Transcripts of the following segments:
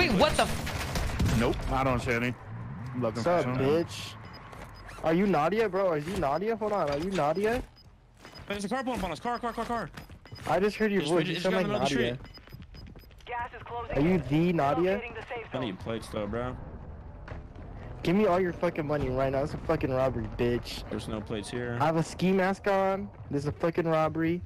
Wait, what the? Nope, I don't see any. I'm looking for some. Bitch? Are you Nadia, bro? Are you Nadia? Hold on, are you Nadia? There's a car blowing on us. Car. I just heard your voice. You sound like Nadia. Gas is closing. Are you the Nadia? I need plates though, bro. Give me all your fucking money right now. It's a fucking robbery, bitch. There's no plates here. I have a ski mask on. This is a fucking robbery.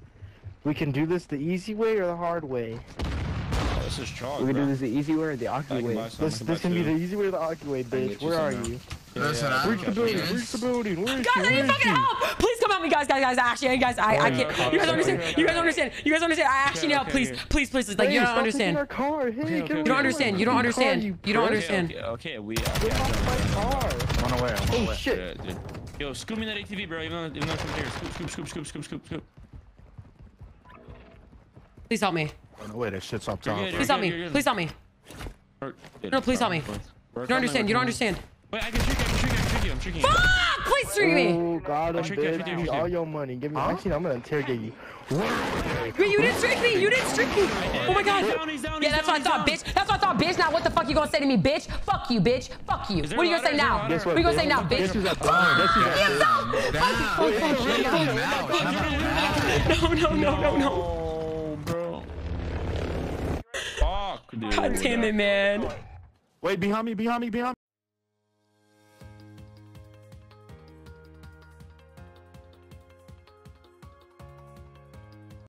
We can do this the easy way or the hard way. Oh, this is chalk, we can do this the easy way or the awkward way. This can be the easy way or the awkward way, bitch. Where are you? Listen, where's the building? Where's the building? Guys, I need fucking help! Please come help me, guys. Actually, guys, I can't. You guys understand? I actually need help. Please. Like, you don't understand. You don't understand. You don't understand. Okay, we. Get off my car. Run away. Oh shit. Yo, scoop me that ATV, bro. Even though it's from here. Scoop. Please help me. No way, that shit's up top. Please help me. No, please help me. You don't understand. Wait, I can trick you. Fuck! Please trick me! Oh, God, I'm all your money. Give me. Huh? Actually, I'm gonna interrogate you. Wait, you didn't trick me! Oh my God! He's down, yeah, that's what I thought, bitch. Now, what the fuck you gonna say to me, bitch? Fuck you, bitch. Fuck you. What are you gonna say now? What are you gonna say now, bitch? No. God damn it, man. Wait, behind me.